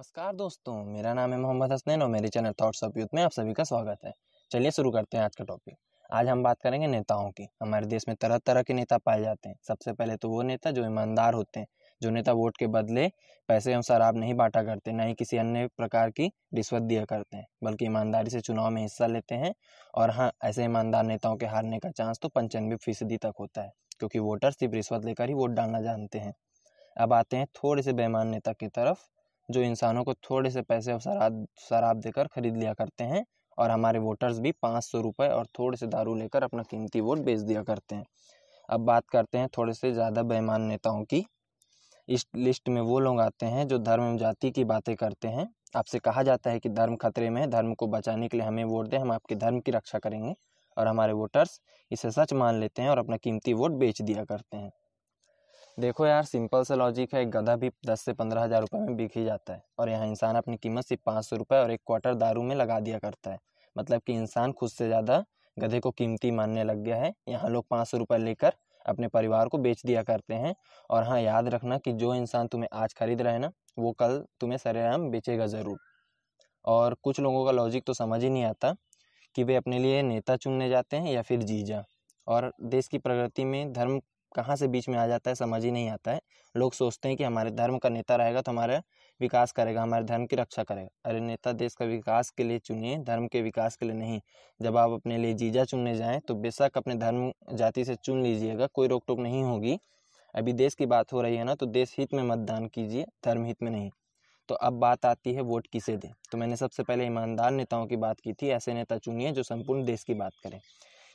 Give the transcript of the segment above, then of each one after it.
नमस्कार दोस्तों, मेरा नाम है मोहम्मद हसनैन और मेरे चैनल थॉट्स ऑफ यूथ में आप सभी का स्वागत है। चलिए शुरू करते हैं आज का टॉपिक। आज हम बात करेंगे नेताओं की। हमारे देश में तरह तरह के नेता पाए जाते हैं। सबसे पहले तो वो नेता जो ईमानदार होते हैं, जो नेता वोट के बदले पैसे और शराब नहीं बांटा करते, ना ही किसी अन्य प्रकार की रिश्वत दिया करते हैं, बल्कि ईमानदारी से चुनाव में हिस्सा लेते हैं। और हाँ, ऐसे ईमानदार नेताओं के हारने का चांस तो 95% तक होता है, क्योंकि वोटर सिर्फ रिश्वत लेकर ही वोट डालना जानते हैं। अब आते हैं थोड़े से बेईमान नेता की तरफ, जो इंसानों को थोड़े से पैसे और शराब देकर खरीद लिया करते हैं, और हमारे वोटर्स भी 500 रुपये और थोड़े से दारू लेकर अपना कीमती वोट बेच दिया करते हैं। अब बात करते हैं थोड़े से ज़्यादा बेईमान नेताओं की। इस लिस्ट में वो लोग आते हैं जो धर्म एवं जाति की बातें करते हैं। आपसे कहा जाता है कि धर्म खतरे में है, धर्म को बचाने के लिए हमें वोट दें, हम आपके धर्म की रक्षा करेंगे, और हमारे वोटर्स इसे सच मान लेते हैं और अपना कीमती वोट बेच दिया करते हैं। देखो यार, सिंपल सा लॉजिक है। एक गधा भी 10 से 15 हज़ार रुपये में बिक ही जाता है, और यहाँ इंसान अपनी कीमत सिर्फ 500 रुपये और 1 क्वार्टर दारू में लगा दिया करता है। मतलब कि इंसान खुद से ज़्यादा गधे को कीमती मानने लग गया है। यहाँ लोग 500 रुपये लेकर अपने परिवार को बेच दिया करते हैं। और हाँ, याद रखना कि जो इंसान तुम्हें आज खरीद रहे हैं ना, वो कल तुम्हें सरेआम बेचेगा ज़रूर। और कुछ लोगों का लॉजिक तो समझ ही नहीं आता कि वे अपने लिए नेता चुनने जाते हैं या फिर जीजा। और देश की प्रगति में धर्म कहाँ से बीच में आ जाता है, समझ ही नहीं आता है। लोग सोचते हैं कि हमारे धर्म का नेता रहेगा तो हमारा विकास करेगा, हमारे धर्म की रक्षा करेगा। अरे नेता देश का विकास के लिए चुनिए, धर्म के विकास के लिए नहीं। जब आप अपने लिए जीजा चुनने जाएं तो बेशक अपने धर्म जाति से चुन लीजिएगा, कोई रोक टोक नहीं होगी। अभी देश की बात हो रही है ना, तो देश हित में मतदान कीजिए, धर्म हित में नहीं। तो अब बात आती है वोट किसे दें। तो मैंने सबसे पहले ईमानदार नेताओं की बात की थी। ऐसे नेता चुनिए जो संपूर्ण देश की बात करें।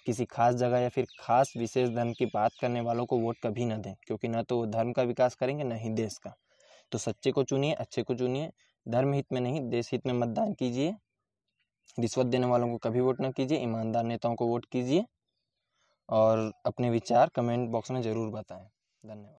किसी खास जगह या फिर खास विशेष धर्म की बात करने वालों को वोट कभी ना दें, क्योंकि ना तो वो धर्म का विकास करेंगे ना ही देश का। तो सच्चे को चुनिए, अच्छे को चुनिए, धर्म हित में नहीं देश हित में मतदान कीजिए। रिश्वत देने वालों को कभी वोट ना कीजिए, ईमानदार नेताओं को वोट कीजिए। और अपने विचार कमेंट बॉक्स में ज़रूर बताएं। धन्यवाद।